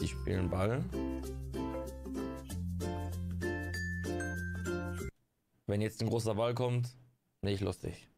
Die spielen Ball. Wenn jetzt ein großer Ball kommt, nicht lustig.